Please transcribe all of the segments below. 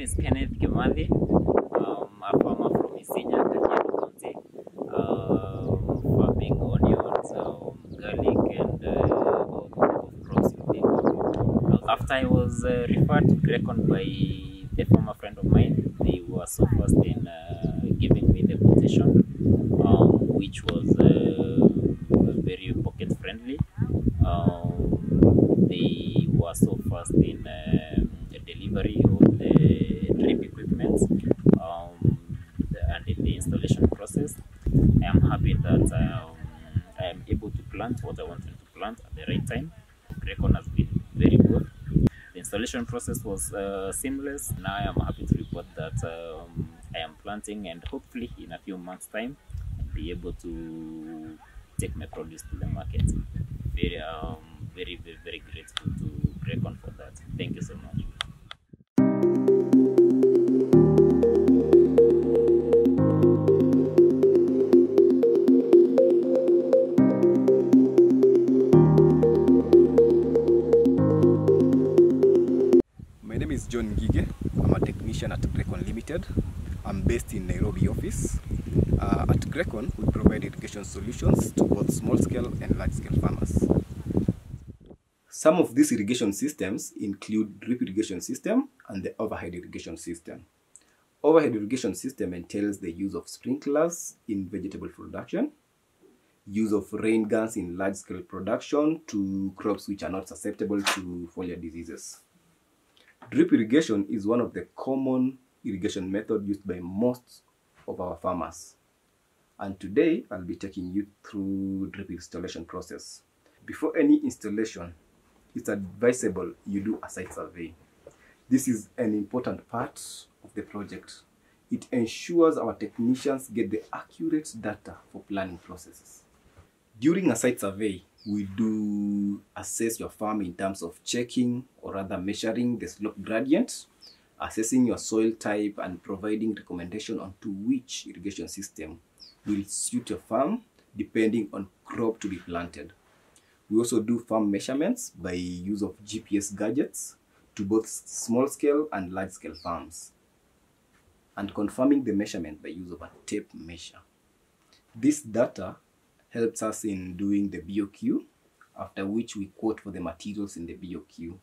name is Kenneth Gemadi. I'm a farmer from Isinya, Kajiado County, farming onions, garlic, and all kinds of crops within BOQ. After I was referred to Grekkon by the former friend of mine, they were so fast in giving me the quotation, which was very pocket friendly. They were so fast in delivery of the drip equipment and in the installation process. I am happy that I am able to plant what I wanted to plant at the right time. Grekkon has been very good. The installation process was seamless. Now I am happy to report that I am planting, and hopefully in a few months' time I'll be able to take my produce to the market. Very grateful to Grekkon for that. Thank you so much. My name is John Gige. I'm a technician at Grekkon Limited. I'm based in Nairobi office. At Grekkon, we provide irrigation solutions to both small-scale and large-scale farmers. Some of these irrigation systems include drip irrigation system and the overhead irrigation system. Overhead irrigation system entails the use of sprinklers in vegetable production, use of rain guns in large-scale production to crops which are not susceptible to foliar diseases. Drip irrigation is one of the common irrigation methods used by most of our farmers. And today, I'll be taking you through drip installation process. Before any installation, it's advisable you do a site survey. This is an important part of the project. It ensures our technicians get the accurate data for planning processes. During a site survey, we do assess your farm in terms of checking, or rather measuring, the slope gradient, assessing your soil type, and providing recommendation on to which irrigation system will suit your farm depending on crop to be planted. We also do farm measurements by use of GPS gadgets to both small-scale and large-scale farms, and confirming the measurement by use of a tape measure. This data helps us in doing the BOQ, after which we quote for the materials in the BOQ.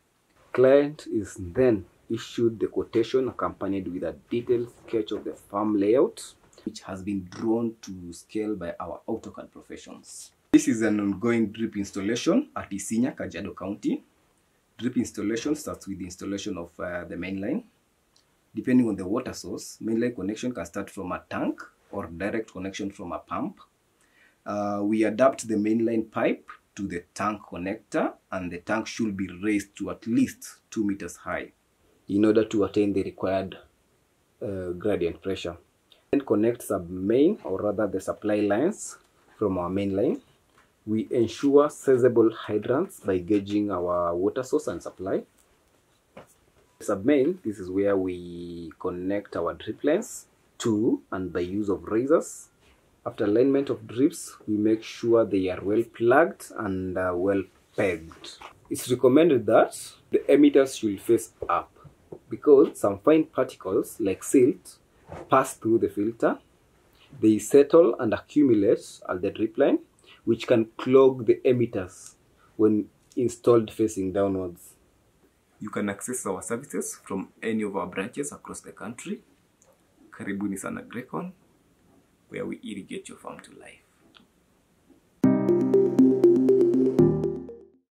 Client is then issued the quotation accompanied with a detailed sketch of the farm layout, which has been drawn to scale by our AutoCAD professionals. This is an ongoing drip installation at Isinya, Kajiado County. Drip installation starts with the installation of the main line. Depending on the water source, main line connection can start from a tank or direct connection from a pump. We adapt the main line pipe to the tank connector, and the tank should be raised to at least 2 meters high in order to attain the required gradient pressure. Then connect sub-main, or rather the supply lines from our main line. We ensure sizable hydrants by gauging our water source and supply. Submain, this is where we connect our drip lines to and by use of razors. After alignment of drips, we make sure they are well plugged and well pegged. It's recommended that the emitters should face up because some fine particles like silt pass through the filter. They settle and accumulate at the drip line, which can clog the emitters when installed facing downwards. You can access our services from any of our branches across the country. Karibuni sana Grekkon, where we irrigate your farm to life.